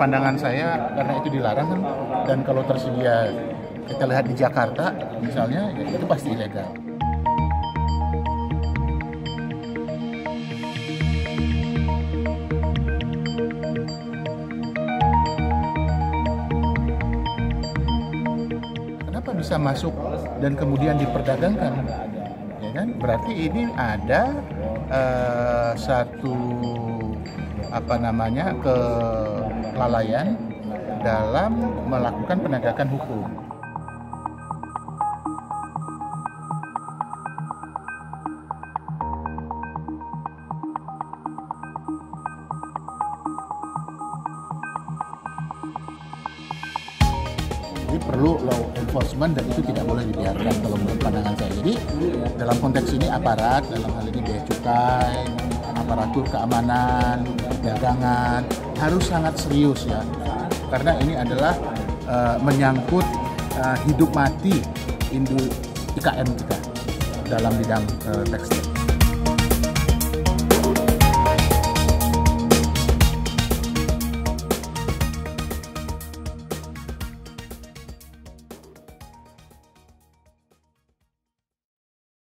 Pandangan saya, karena itu dilarang kan, dan kalau tersedia kita lihat di Jakarta misalnya, ya itu pasti ilegal. Kenapa bisa masuk dan kemudian diperdagangkan? Ya kan? Berarti ini ada satu kelalaian dalam melakukan penegakan hukum. Jadi perlu law enforcement dan itu tidak boleh dibiarkan kalau menurut pandangan saya. Jadi dalam konteks ini aparat, dalam hal ini Bea Cukai, aparatur keamanan, dagangan harus sangat serius ya, karena ini adalah menyangkut hidup mati IKN kita dalam bidang tekstil.